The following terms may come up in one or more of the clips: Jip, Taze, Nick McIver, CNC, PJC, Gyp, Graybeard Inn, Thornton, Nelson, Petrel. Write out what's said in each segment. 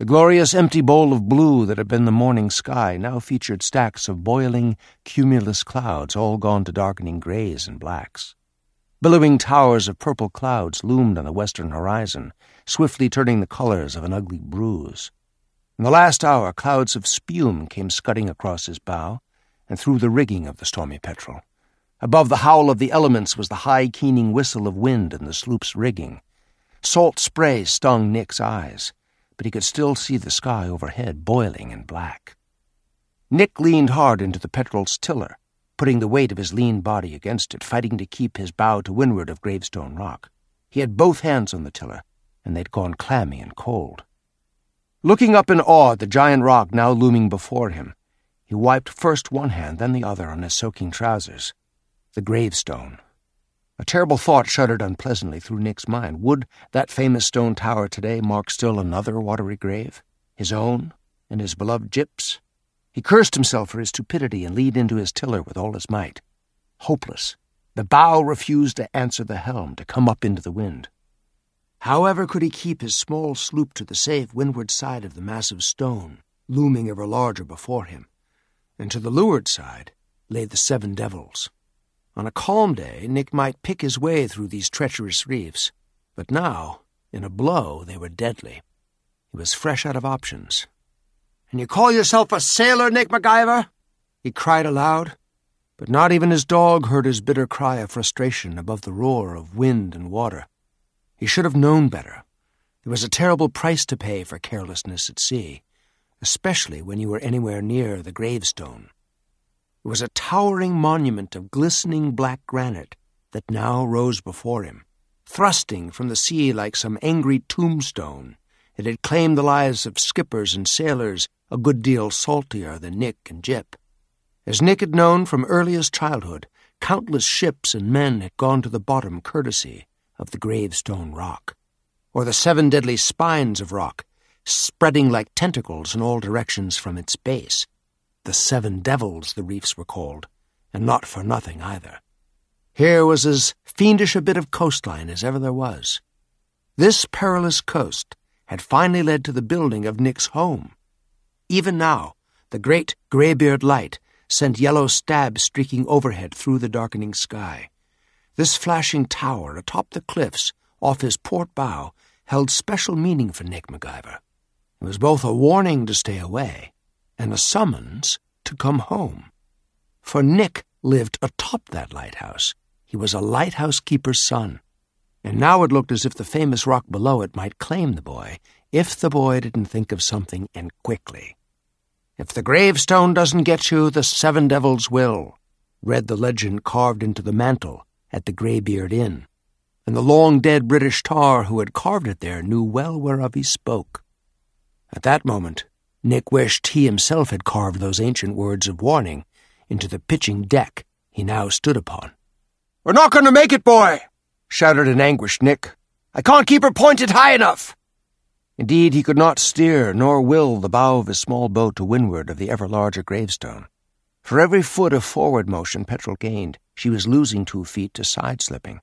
The glorious empty bowl of blue that had been the morning sky now featured stacks of boiling, cumulus clouds, all gone to darkening grays and blacks. Billowing towers of purple clouds loomed on the western horizon, swiftly turning the colors of an ugly bruise. In the last hour, clouds of spume came scudding across his bow and through the rigging of the stormy Petrel. Above the howl of the elements was the high, keening whistle of wind in the sloop's rigging. Salt spray stung Nick's eyes, but he could still see the sky overhead boiling in black. Nick leaned hard into the Petrel's tiller, putting the weight of his lean body against it, fighting to keep his bow to windward of Gravestone Rock. He had both hands on the tiller, and they'd gone clammy and cold. Looking up in awe at the giant rock now looming before him, he wiped first one hand, then the other on his soaking trousers. The gravestone. A terrible thought shuddered unpleasantly through Nick's mind. Would that famous stone tower today mark still another watery grave? His own and his beloved Gyp's? He cursed himself for his stupidity and leaned into his tiller with all his might. Hopeless. The bow refused to answer the helm, to come up into the wind. However could he keep his small sloop to the safe windward side of the massive stone, looming ever larger before him? And to the leeward side lay the Seven Devils. On a calm day, Nick might pick his way through these treacherous reefs, but now, in a blow, they were deadly. He was fresh out of options. "And you call yourself a sailor, Nick McIver?" he cried aloud, but not even his dog heard his bitter cry of frustration above the roar of wind and water. He should have known better. There was a terrible price to pay for carelessness at sea, especially when you were anywhere near the gravestone. It was a towering monument of glistening black granite that now rose before him. Thrusting from the sea like some angry tombstone, it had claimed the lives of skippers and sailors a good deal saltier than Nick and Jip. As Nick had known from earliest childhood, countless ships and men had gone to the bottom courtesy of the gravestone rock, or the seven deadly spines of rock, spreading like tentacles in all directions from its base. The Seven Devils, the reefs were called, and not for nothing either. Here was as fiendish a bit of coastline as ever there was. This perilous coast had finally led to the building of Nick's home. Even now, the great Graybeard light sent yellow stabs streaking overhead through the darkening sky. This flashing tower atop the cliffs off his port bow held special meaning for Nick McIver. It was both a warning to stay away and a summons to come home. For Nick lived atop that lighthouse. He was a lighthouse keeper's son, and now it looked as if the famous rock below it might claim the boy, if the boy didn't think of something, and quickly. "If the gravestone doesn't get you, the Seven Devils will," read the legend carved into the mantel at the Graybeard Inn, and the long-dead British tar who had carved it there knew well whereof he spoke. At that moment, Nick wished he himself had carved those ancient words of warning into the pitching deck he now stood upon. "We're not going to make it, boy!" shouted an anguished Nick. "I can't keep her pointed high enough!" Indeed, he could not steer nor will the bow of his small boat to windward of the ever-larger gravestone. For every foot of forward motion Petrel gained, she was losing 2 feet to side-slipping.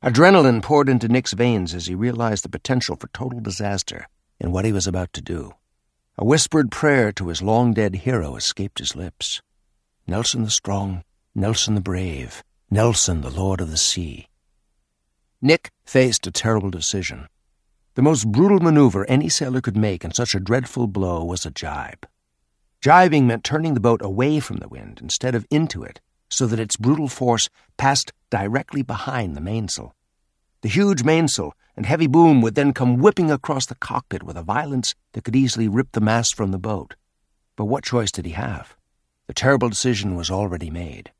Adrenaline poured into Nick's veins as he realized the potential for total disaster in what he was about to do. A whispered prayer to his long-dead hero escaped his lips. Nelson the strong, Nelson the brave, Nelson the lord of the sea. Nick faced a terrible decision. The most brutal maneuver any sailor could make in such a dreadful blow was a jibe. Jibing meant turning the boat away from the wind instead of into it, so that its brutal force passed directly behind the mainsail. The huge mainsail and heavy boom would then come whipping across the cockpit with a violence that could easily rip the mast from the boat. But what choice did he have? The terrible decision was already made.